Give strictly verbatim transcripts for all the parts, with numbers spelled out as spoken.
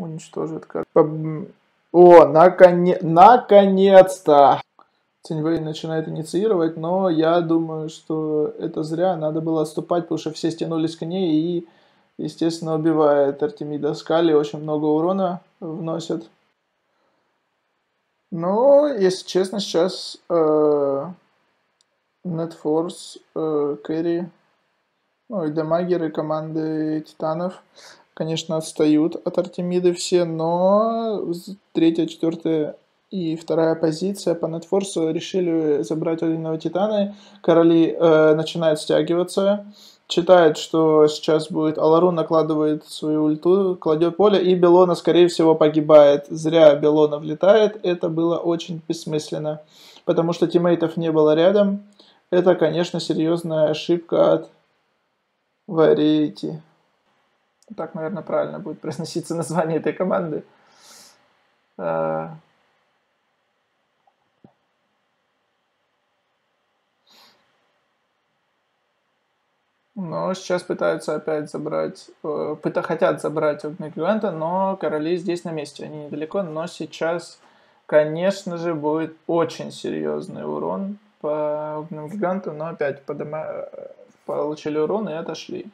Уничтожит карту. О, наконе... наконец-то! Ценьвей начинает инициировать, но я думаю, что это зря. Надо было отступать, потому что все стянулись к ней и, естественно, убивает Артемида с Кали. Очень много урона вносит. Но, если честно, сейчас э, Netforce, э, Кэрри, ну и дамагеры команды Титанов, конечно, отстают от Артемиды все, но третья, четвертая и вторая позиция по Netforce решили забрать одного Титана. Короли э, начинают стягиваться, читает, что сейчас будет Алару, накладывает свою ульту, кладет поле, и Беллона, скорее всего, погибает. Зря Беллона влетает, это было очень бессмысленно, потому что тиммейтов не было рядом. Это, конечно, серьезная ошибка от Variety. Так, наверное, правильно будет произноситься название этой команды. А... Но сейчас пытаются опять забрать, э, пыта, хотят забрать у Миквента, но короли здесь на месте, они недалеко. Но сейчас, конечно же, будет очень серьезный урон по Огненному Гиганту, но опять подома... получили урон и отошли.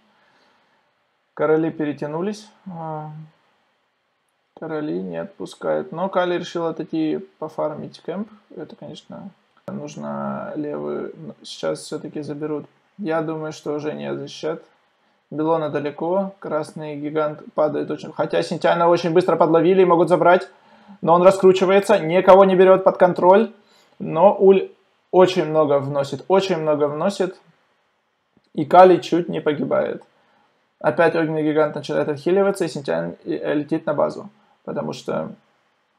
Короли перетянулись, короли не отпускают, но Кали решил отойти пофармить кэмп, это, конечно, нужно левый, сейчас все-таки заберут. Я думаю, что уже не защищат. Беллона далеко, красный гигант падает очень, хотя Синтиана очень быстро подловили и могут забрать, но он раскручивается, никого не берет под контроль, но Уль очень много вносит, очень много вносит, и Кали чуть не погибает. Опять огненный гигант начинает отхиливаться, и Синтиан летит на базу, потому что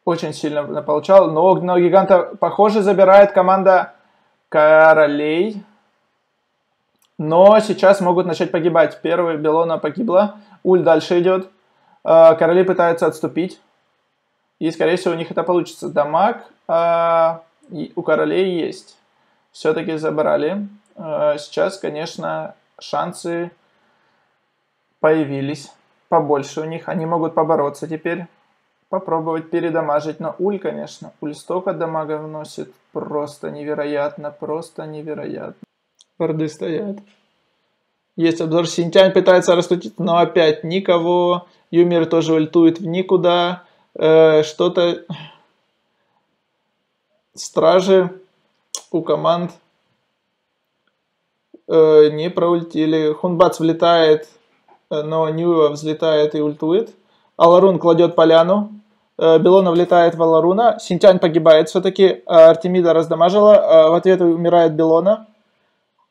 очень сильно получал. Но огненного гиганта, похоже, забирает команда королей. Но сейчас могут начать погибать. Первый Беллона погибла, Уль дальше идет. Короли пытаются отступить. И, скорее всего, у них это получится. Дамаг а у королей есть. Все-таки забрали. Сейчас, конечно, шансы... появились побольше у них, они могут побороться теперь, попробовать передамажить, но Уль, конечно, Уль столько дамага вносит, просто невероятно, просто невероятно. Орды стоят. Есть обзор, Синтянь пытается раскрутить, но опять никого, Юмир тоже ультует в никуда, э, что-то... Стражи у команд э, не проультили, Хун Бац влетает... Но Ньюв взлетает и ультует. Аларун кладет поляну. Беллона влетает в Аларуна. Синтянь погибает все-таки. Артемида раздамажила. В ответ умирает Беллона.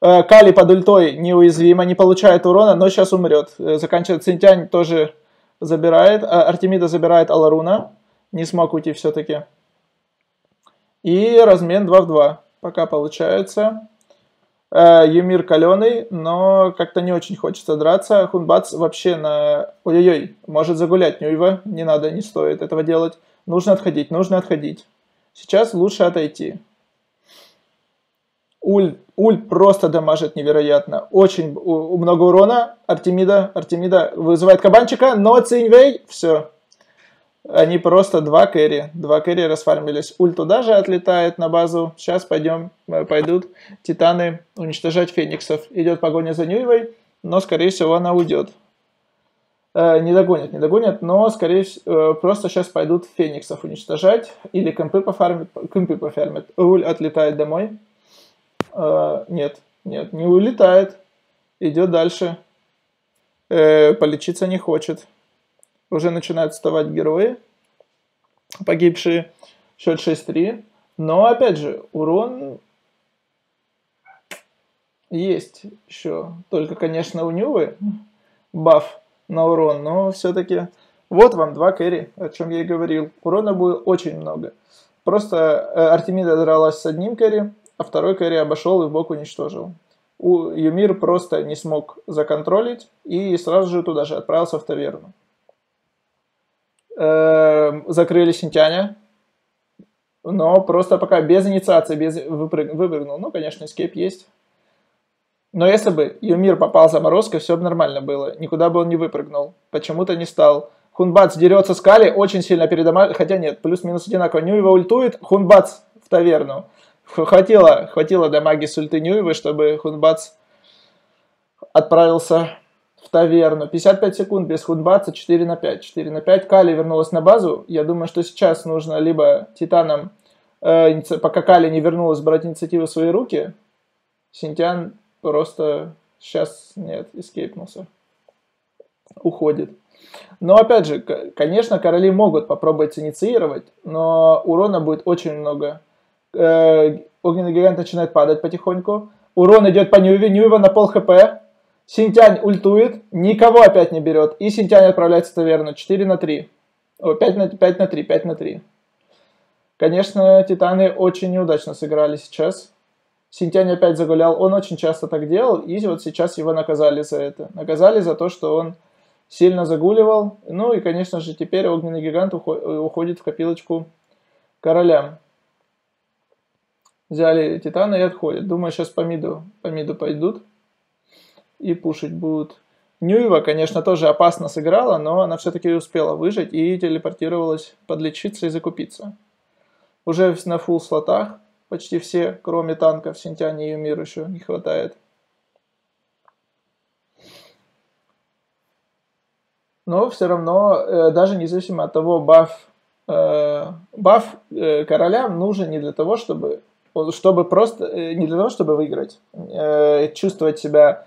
Кали под ультой неуязвима, не получает урона, но сейчас умрет. Заканчивает. Синтянь тоже забирает. Артемида забирает Аларуна. Не смог уйти все-таки. И размен два в два. Пока получается... Юмир каленый, но как-то не очень хочется драться. Хун Бац вообще на... Ой-ой-ой, может загулять Ньюйва. Не надо, не стоит этого делать. Нужно отходить, нужно отходить. Сейчас лучше отойти. Уль, Уль просто дамажит невероятно. Очень у, много урона. Артемида, Артемида вызывает кабанчика, но Циньвей, все. Они просто два кэри. Два кэри расфармились. Уль туда же отлетает на базу. Сейчас пойдем, пойдут титаны уничтожать фениксов. Идет погоня за Ньюевой, но, скорее всего, она уйдет. Э, не догонят, не догонят, но, скорее всего, просто сейчас пойдут фениксов уничтожать. Или кемпы пофармят. Кемпы пофармят. Уль отлетает домой. Э, нет, нет, не улетает. Идет дальше. Э, полечиться не хочет. Уже начинают вставать герои, погибшие, счет шесть три. Но, опять же, урон есть еще. Только, конечно, у Ньювы баф на урон, но все-таки... Вот вам два кэри, о чем я и говорил. Урона было очень много. Просто Артемида дралась с одним кэри, а второй кэри обошел и в бок уничтожил. У Юмир просто не смог законтролить и сразу же туда же отправился в таверну. Закрыли Синтяня, но просто пока без инициации, без выпрыг... выпрыгнул. Ну, конечно, эскейп есть. Но если бы Юмир попал заморозкой, все бы нормально было. Никуда бы он не выпрыгнул. Почему-то не стал. Хун Бац дерется с Кали, очень сильно передамажит, хотя нет, плюс-минус одинаково. Ньюева ультует, Хун Бац в таверну. Хватило, хватило дамаги с ульты Ньюевы, чтобы Хун Бац отправился в таверну. пятьдесят пять секунд без Хун Баца, четыре на пять. четыре на пять, Кали вернулась на базу. Я думаю, что сейчас нужно либо Титанам, э, пока Кали не вернулась, брать инициативу в свои руки. Синтиан просто сейчас, нет, эскейпнулся. Уходит. Но опять же, конечно, короли могут попробовать инициировать, но урона будет очень много. Э, огненный гигант начинает падать потихоньку. Урон идет по Ньюве, Ньюва на пол хп. Синтянь ультует, никого опять не берет. И Синтянь отправляется в таверну. четыре на три. О, пять на три, пять на три. Конечно, Титаны очень неудачно сыграли сейчас. Синтянь опять загулял. Он очень часто так делал. И вот сейчас его наказали за это. Наказали за то, что он сильно загуливал. Ну и, конечно же, теперь огненный гигант уходит в копилочку королям. Взяли Титана и отходят. Думаю, сейчас по миду, по миду пойдут. И пушить будут. Ньюева, конечно, тоже опасно сыграла, но она все-таки успела выжить и телепортировалась подлечиться и закупиться. Уже на фулл слотах почти все, кроме танков, Синтяне и Юмир еще не хватает. Но все равно, даже независимо от того, баф, э, баф э, королям нужен не для того, чтобы, чтобы просто, э, не для того, чтобы выиграть, э, чувствовать себя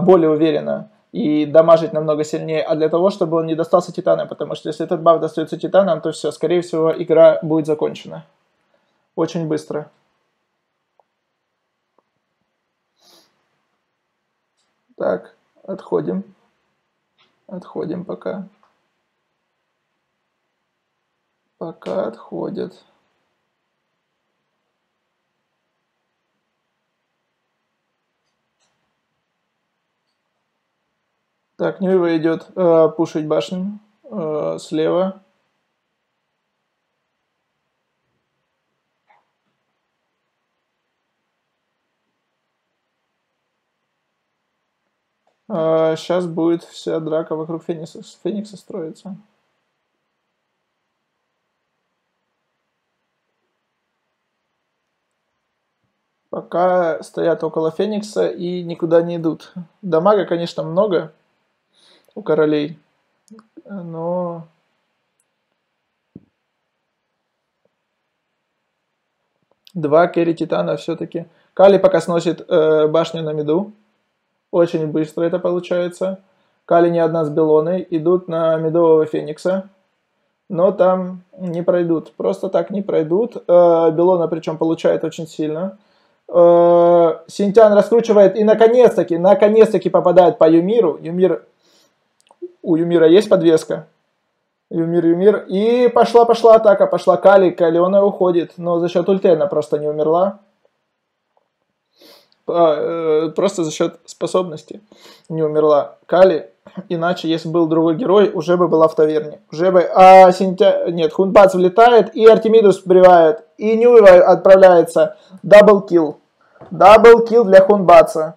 более уверенно и дамажить намного сильнее, а для того, чтобы он не достался Титанам, потому что если этот баф достается Титанам, то все, скорее всего, игра будет закончена. Очень быстро. Так, отходим. Отходим пока. Пока отходят. Так, Ньюева идет э, пушить башню э, слева. Э, сейчас будет вся драка вокруг Феникса, Феникса строится. Пока стоят около Феникса и никуда не идут. Дамага, конечно, много у королей, но два керри Титана все-таки. Кали пока сносит э, башню на миду, очень быстро это получается. Кали не одна с Беллоной, идут на мидового Феникса, но там не пройдут, просто так не пройдут. Э, Беллона причем получает очень сильно. Э, Синтян раскручивает и наконец-таки, наконец-таки попадает по Юмиру. Юмир У Юмира есть подвеска. Юмир, Юмир. И пошла-пошла атака. Пошла Кали. Калиона уходит. Но за счет ульты она просто не умерла. Просто за счет способности не умерла Кали. Иначе, если был другой герой, уже бы была в таверне. Уже бы... А Синтя... Нет, Хун Бац влетает. И Артемиду сбривает. И Ньюева отправляется. Даблкил. Даблкил для Хун Баца.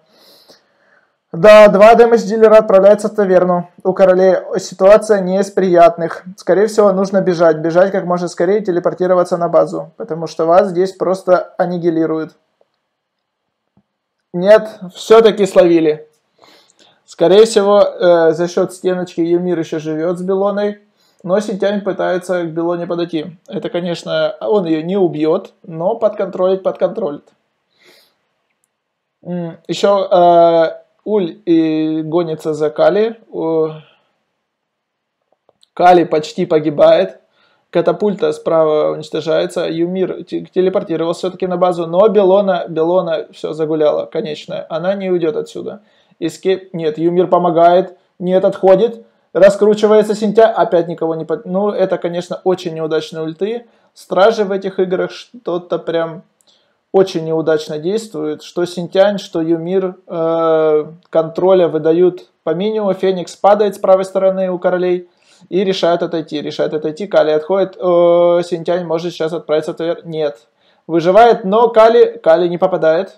Да, два дэмэдж-дилера отправляются в таверну. У королей ситуация не из приятных. Скорее всего, нужно бежать. Бежать как можно скорее, телепортироваться на базу. Потому что вас здесь просто аннигилируют. Нет, все-таки словили. Скорее всего, э, за счет стеночки Юмир еще живет с Беллоной. Но Синтянь пытается к Беллоне подойти. Это, конечно, он ее не убьет, но подконтролить подконтролит. Еще... Э, Уль и гонится за Кали. Кали почти погибает. Катапульта справа уничтожается. Юмир телепортировался все-таки на базу. Но Беллона, Беллона все загуляла. Конечная. Она не уйдет отсюда. Эскейп. Нет, Юмир помогает. Нет, отходит. Раскручивается Синтя. Опять никого не... Под... Ну, это, конечно, очень неудачные ульты. Стражи в этих играх что-то прям... очень неудачно действуют, что Синтянь, что Юмир э, контроля выдают по минимуму, Феникс падает с правой стороны у королей и решают отойти, решают отойти, Кали отходит, э, Синтянь может сейчас отправиться в таверну, нет, выживает, но Кали, Кали не попадает,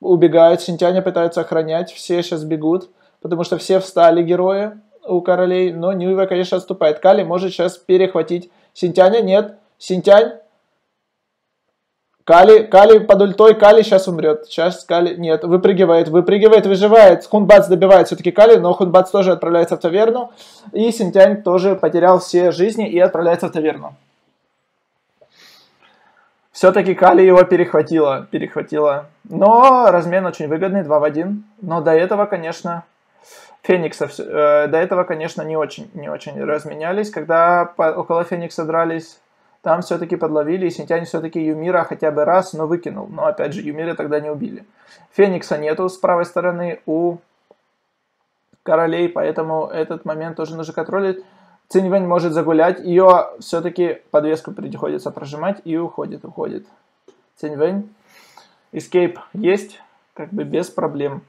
убегают, Синтяня пытаются охранять, все сейчас бегут, потому что все встали герои, у королей, но Ньюва, конечно, отступает. Кали может сейчас перехватить Синтиана. Нет, Синтянь. Кали, Кали под ультой, Кали сейчас умрет. Сейчас Кали, нет, выпрыгивает, выпрыгивает, выживает. Хун Бац добивает все-таки Кали, но Хун Бац тоже отправляется в таверну. И Синтянь тоже потерял все жизни и отправляется в таверну. Все-таки Кали его перехватила, перехватила. Но размен очень выгодный, два в один. Но до этого, конечно, Феникса, э, до этого, конечно, не очень, не очень разменялись. Когда по, около Феникса дрались, там все-таки подловили. И Синтянь все-таки Юмира хотя бы раз, но выкинул. Но опять же, Юмира тогда не убили. Феникса нету с правой стороны у королей, поэтому этот момент тоже нужно контролить. Циньвэнь может загулять, ее все-таки подвеску приходится прожимать и уходит, уходит. Циньвэнь. Escape есть, как бы без проблем.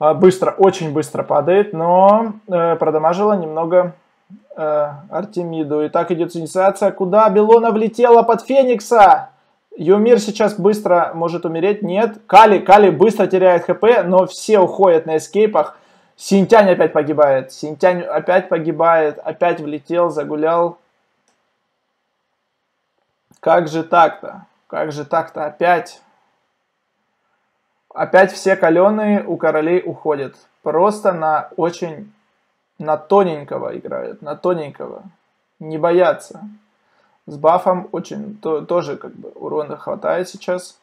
А, быстро, очень быстро падает, но э, продамажила немного э, Артемиду. И так идет инициация, куда Беллона влетела под Феникса. Юмир сейчас быстро может умереть, нет. Кали, Кали быстро теряет хп, но все уходят на эскейпах. Синтянь опять погибает. Синтянь опять погибает. Опять влетел, загулял. Как же так-то? Как же так-то? Опять. Опять все каленые у королей уходят. Просто на очень... На тоненького играют. На тоненького. Не боятся. С бафом очень... То, тоже как бы урона хватает сейчас.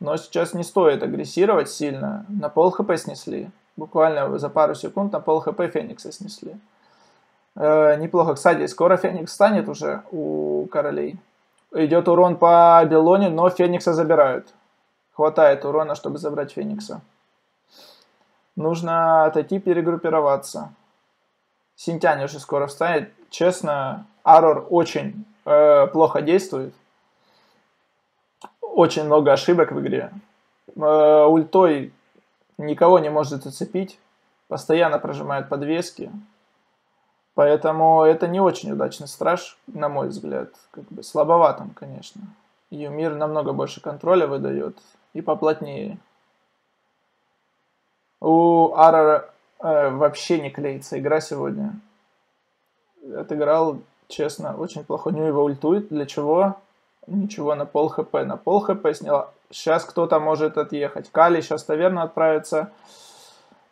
Но сейчас не стоит агрессировать сильно. На пол хп снесли. Буквально за пару секунд на пол хп Феникса снесли. Э, неплохо. Кстати, скоро Феникс станет уже у королей. Идет урон по Беллоне, но Феникса забирают. Хватает урона, чтобы забрать Феникса. Нужно отойти, перегруппироваться. Синтянь уже скоро встанет. Честно, Арор очень э, плохо действует. Очень много ошибок в игре. Э, ультой... Никого не может зацепить. Постоянно прожимает подвески. Поэтому это не очень удачный страж, на мой взгляд. Как бы слабоватым, конечно. Юмир намного больше контроля выдает. И поплотнее. У Арара э, вообще не клеится игра сегодня. Отыграл, честно, очень плохо. Нью его ультует. Для чего? Ничего, на пол хп. На пол хп сняла. Сейчас кто-то может отъехать. Кали сейчас, наверное, отправится.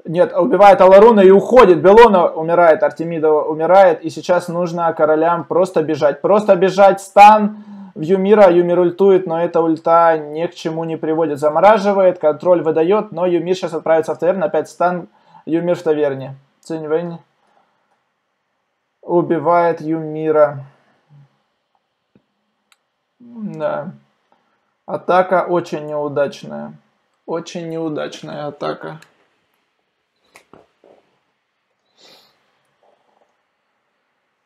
Нет, убивает Аларуна и уходит. Беллона умирает, Артемида умирает. И сейчас нужно королям просто бежать. Просто бежать. Стан в Юмира. Юмир ультует, но эта ульта ни к чему не приводит. Замораживает, контроль выдает. Но Юмир сейчас отправится в таверну. Опять стан. Юмир в таверне. Циньвэнь убивает Юмира. Да. Атака очень неудачная. Очень неудачная атака.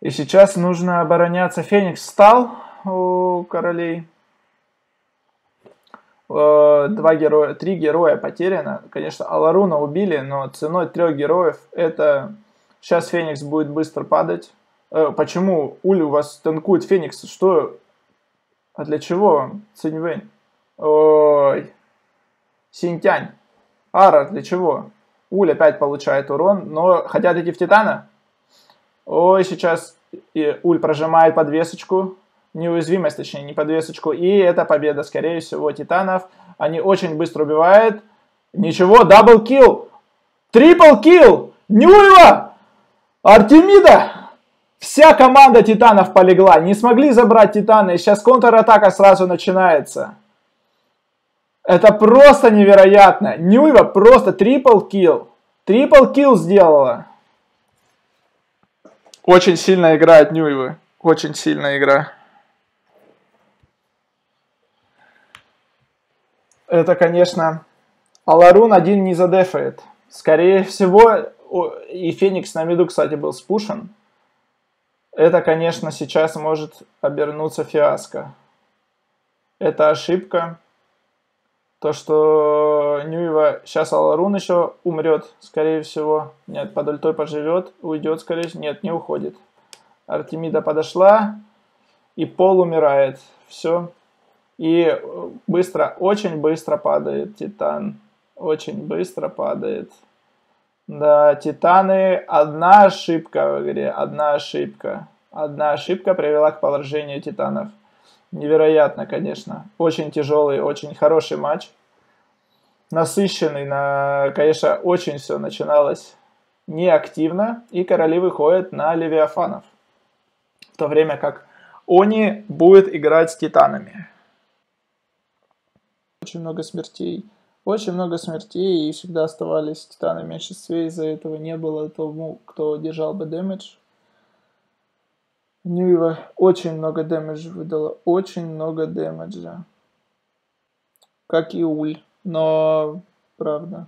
И сейчас нужно обороняться. Феникс встал у королей. Два героя, три героя потеряно. Конечно, Аларуна убили, но ценой трех героев это... Сейчас Феникс будет быстро падать. Почему Уль у вас танкует Феникс? Что... А для чего? Циньвэнь. Ой. Синтянь. Ара, для чего? Уль опять получает урон, но хотят идти в Титана. Ой, сейчас и Уль прожимает подвесочку. Неуязвимость, точнее, не подвесочку. И это победа, скорее всего, Титанов. Они очень быстро убивают. Ничего, дабл килл. Трипл килл. Ньюева. Артемида. Вся команда Титанов полегла. Не смогли забрать Титаны. Сейчас контратака сразу начинается. Это просто невероятно. Ньюва просто трипл килл. Трипл килл сделала. Очень сильная игра от Ньювы. Очень сильная игра. Это, конечно... Аларун один не задефает. Скорее всего... И Феникс на миду, кстати, был спушен. Это, конечно, сейчас может обернуться фиаско. Это ошибка. То, что Ньюева... Сейчас Аларун еще умрет, скорее всего. Нет, под ультой поживет. Уйдет, скорее всего. Нет, не уходит. Артемида подошла. И пол умирает. Все. И быстро, очень быстро падает Титан. Очень быстро падает. Да, Титаны, одна ошибка в игре, одна ошибка. Одна ошибка привела к поражению Титанов. Невероятно, конечно. Очень тяжелый, очень хороший матч. Насыщенный, на... конечно, очень все начиналось неактивно. И короли выходят на Левиафанов. В то время как Они будет играть с Титанами. Очень много смертей. Очень много смертей, и всегда оставались Титаны в меньшинстве, из-за этого не было тому, кто держал бы дэмэдж. Ньюва очень много дэмэджа выдала, очень много дэмэджа. Как и Уль, но правда.